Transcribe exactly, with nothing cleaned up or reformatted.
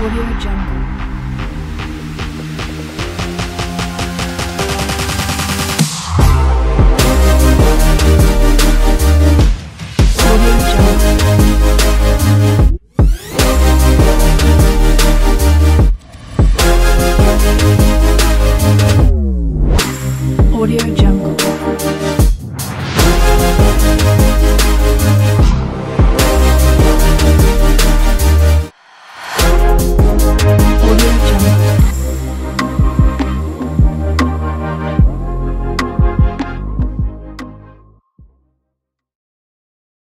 Audio Jungle.